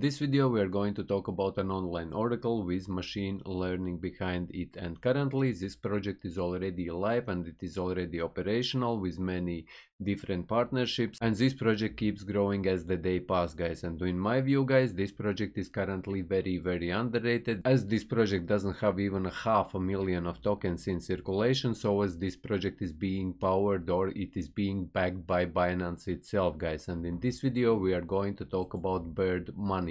In this video we are going to talk about an online oracle with machine learning behind it, and currently this project is already live and it is already operational with many different partnerships, and this project keeps growing as the day passes, guys. And in my view, guys, this project is currently very, very underrated, as this project doesn't have even 500,000 of tokens in circulation. So as this project is being powered, or it is being backed by Binance itself, guys. And in this video we are going to talk about Bird Money.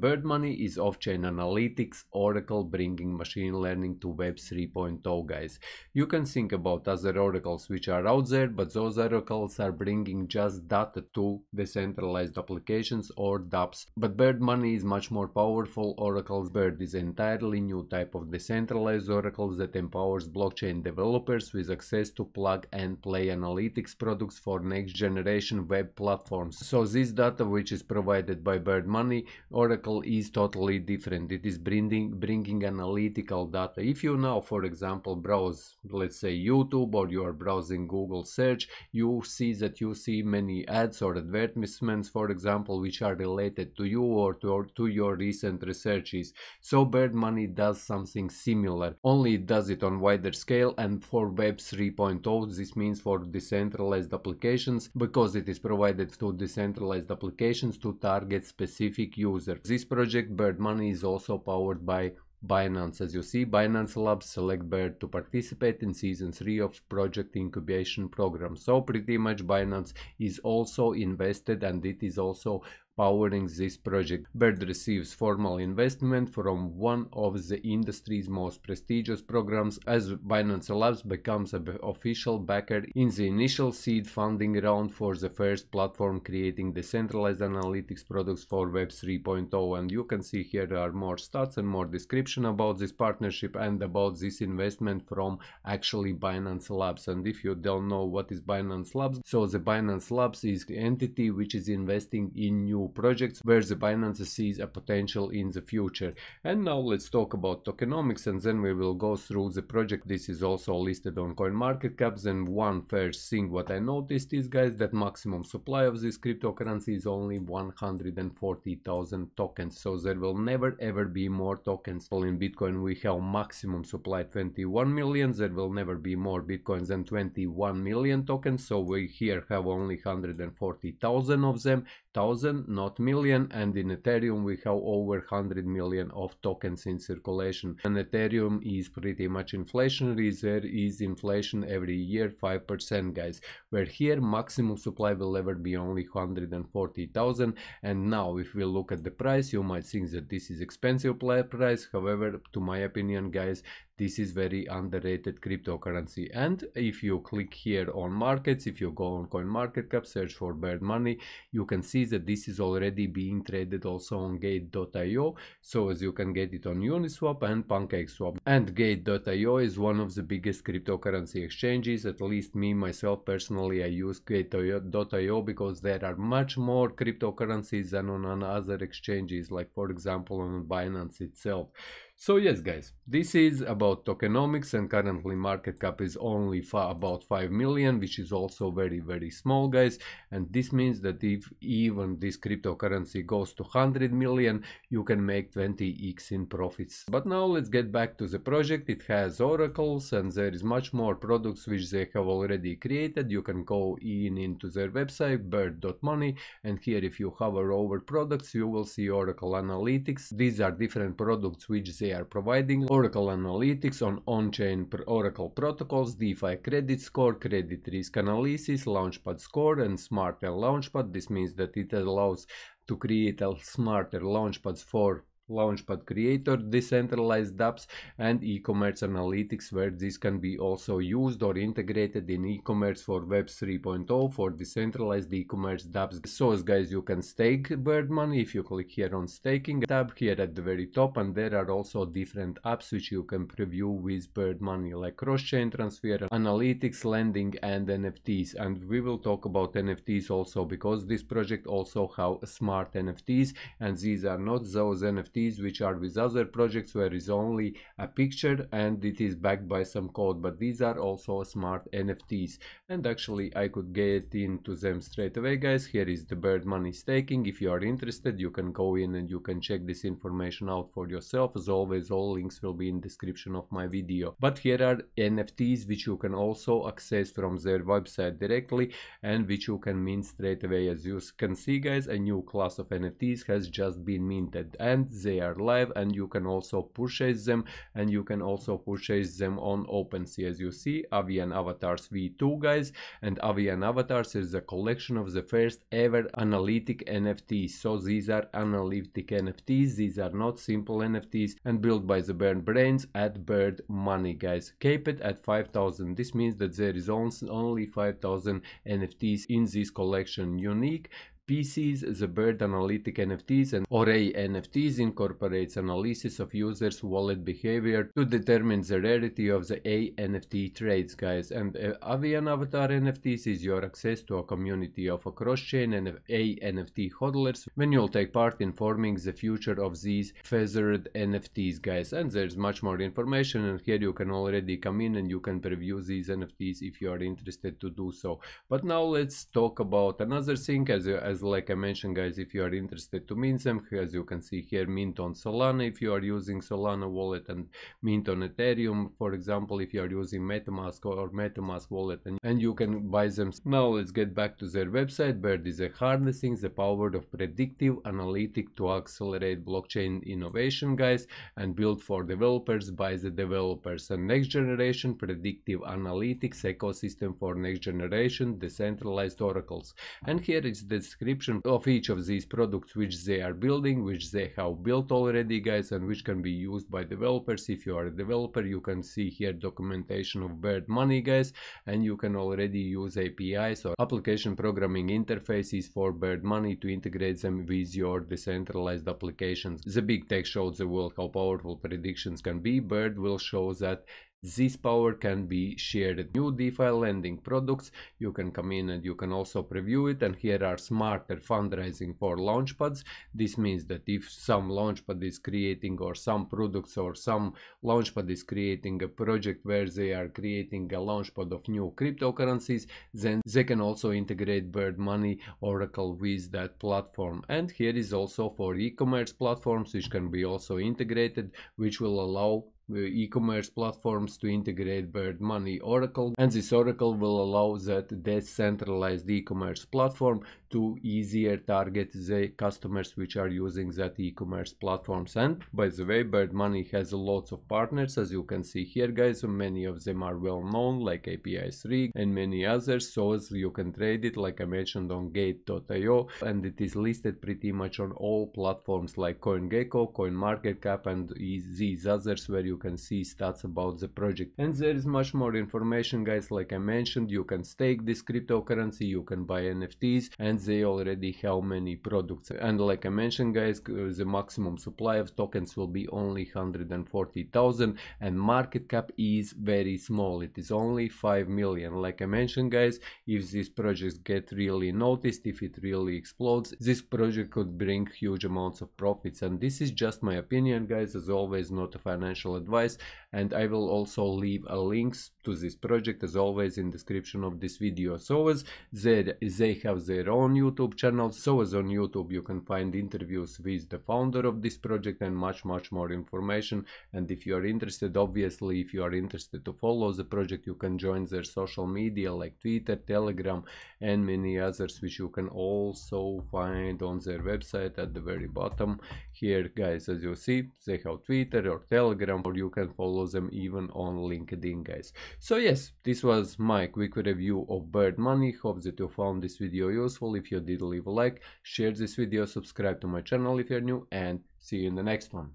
Bird Money is off-chain analytics oracle bringing machine learning to Web 3.0, guys. You can think about other oracles which are out there, but those oracles are bringing just data to decentralized applications or dApps. But Bird Money is much more powerful oracle. Bird is entirely new type of decentralized oracle that empowers blockchain developers with access to plug-and-play analytics products for next-generation web platforms. So this data which is provided by Bird Money oracle is totally different. It is bringing analytical data. If you now, for example, browse, let's say, YouTube, or you are browsing Google search, you see that you see many ads or advertisements, for example, which are related to you or to your recent researches. So Bird Money does something similar, only it does it on wider scale and for Web 3.0. This means for decentralized applications, because it is provided to decentralized applications to target specific users. This project Bird Money is also powered by Binance. As you see, Binance Labs select Bird to participate in season 3 of project incubation program. So pretty much Binance is also invested and it is also powering this project. Bird receives formal investment from one of the industry's most prestigious programs, as Binance Labs becomes an official backer in the initial seed funding round for the first platform creating decentralized analytics products for Web 3.0. And you can see here are more stats and more description about this partnership and about this investment from actually Binance Labs. And if you don't know what is Binance Labs, so the Binance Labs is the entity which is investing in new projects where the Binance sees a potential in the future. And now let's talk about tokenomics, and then we will go through the project. This is also listed on CoinMarketCap. And one first thing what I noticed is, guys, that maximum supply of this cryptocurrency is only 140,000 tokens. So there will never ever be more tokens. In Bitcoin we have maximum supply 21 million. There will never be more Bitcoins than 21 million tokens. So we here have only 140,000 of them. Thousand, not million. And in Ethereum we have over 100 million of tokens in circulation, and Ethereum is pretty much inflationary. There is inflation every year 5%, guys, where here maximum supply will ever be only 140,000. And now if we look at the price, you might think that this is expensive price. However, to my opinion, guys, this is very underrated cryptocurrency. And if you click here on markets, if you go on CoinMarketCap, search for Bird Money, you can see that this is already being traded also on Gate.io. So as you can get it on Uniswap and PancakeSwap. And Gate.io is one of the biggest cryptocurrency exchanges. At least me, myself, personally, I use Gate.io because there are much more cryptocurrencies than on other exchanges, like for example on Binance itself. So yes, guys, this is about tokenomics, and currently market cap is only about 5 million, which is also very, very small, guys. And this means that if even this cryptocurrency goes to 100 million, you can make 20x in profits. But now let's get back to the project. It has oracles and there is much more products which they have already created. You can go into their website bird.money, and here if you hover over products, you will see oracle analytics. These are different products which they are providing: oracle analytics on on-chain oracle protocols, DeFi credit score, credit risk analysis, launchpad score, and smarter launchpad. This means that it allows to create a smarter launchpads for Launchpad Creator, decentralized dApps, and e-commerce analytics, where this can be also used or integrated in e-commerce for Web 3.0 for decentralized e-commerce dApps. So guys, you can stake Bird Money if you click here on staking tab here at the very top, and there are also different apps which you can preview with Bird Money, like cross-chain transfer, analytics, lending, and NFTs. And we will talk about NFTs also, because this project also have smart NFTs, and these are not those NFTs NFTs, which are with other projects where is only a picture and it is backed by some code, but these are also smart NFTs. And actually I could get into them straight away, guys. Here is the Bird Money staking. If you are interested, you can go in and you can check this information out for yourself. As always, all links will be in description of my video. But here are NFTs which you can also access from their website directly and which you can mint straight away. As you can see, guys, a new class of NFTs has just been minted and they are live, and you can also purchase them, and you can also purchase them on OpenSea. As you see, Avian Avatars V2, guys, and Avian Avatars is a collection of the first ever analytic NFTs. So these are analytic NFTs, these are not simple NFTs, and built by the Bird Brains at Bird Money, guys. Cap it at 5,000. This means that there is only 5,000 NFTs in this collection. Unique PCs, the Bird Analytic NFTs and Array NFTs incorporates analysis of users' wallet behavior to determine the rarity of the NFT trades, guys. And Avian Avatar NFTs is your access to a community of a cross-chain and NFT hodlers when you'll take part in forming the future of these feathered NFTs, guys. And there's much more information, and here you can already come in and you can preview these NFTs if you are interested to do so. But now let's talk about another thing. As like I mentioned, guys, if you are interested to mint them, as you can see here, mint on Solana if you are using Solana wallet, and mint on Ethereum, for example, if you are using MetaMask or MetaMask wallet, and you can buy them. Now let's get back to their website. Bird is harnessing the power of predictive analytics to accelerate blockchain innovation, guys, and built for developers by the developers. And next generation predictive analytics ecosystem for next generation decentralized oracles. And here is the description of each of these products which they are building, which they have built already, guys, and which can be used by developers. If you are a developer, you can see here documentation of Bird Money, guys, and you can already use APIs or application programming interfaces for Bird Money to integrate them with your decentralized applications. The big tech showed the world how powerful predictions can be. Bird will show that this power can be shared. New DeFi lending products, you can come in and you can also preview it. And here are smarter fundraising for launchpads. This means that if some launchpad is creating, or some products, or some launchpad is creating a project where they are creating a launchpad of new cryptocurrencies, then they can also integrate Bird Money Oracle with that platform. And here is also for e-commerce platforms, which can be also integrated, which will allow e-commerce platforms to integrate Bird Money Oracle, and this Oracle will allow that decentralized e-commerce platform to easier target the customers which are using that e-commerce platforms. And by the way, Bird Money has lots of partners, as you can see here, guys. Many of them are well known, like API3 and many others. So as you can trade it, like I mentioned, on Gate.io, and it is listed pretty much on all platforms like CoinGecko, CoinMarketCap, and these others, where you can see stats about the project. And there is much more information, guys. Like I mentioned, you can stake this cryptocurrency, you can buy NFTs, and they already have many products. And like I mentioned, guys, the maximum supply of tokens will be only 140,000, and market cap is very small. It is only 5 million. Like I mentioned, guys, if this project get really noticed, if it really explodes, this project could bring huge amounts of profits. And this is just my opinion, guys, as always, not a financial advice, and I will also leave a links to this project as always in description of this video. So as they have their own YouTube channel, so as on YouTube you can find interviews with the founder of this project and much more information. And if you are interested, obviously, if you are interested to follow the project, you can join their social media like Twitter, Telegram, and many others, which you can also find on their website at the very bottom here, guys. As you see, they have Twitter or Telegram, or you can follow them even on LinkedIn, guys. So yes, this was my quick review of Bird Money. Hope that you found this video useful. If you did, leave a like, share this video, subscribe to my channel if you're new, and see you in the next one.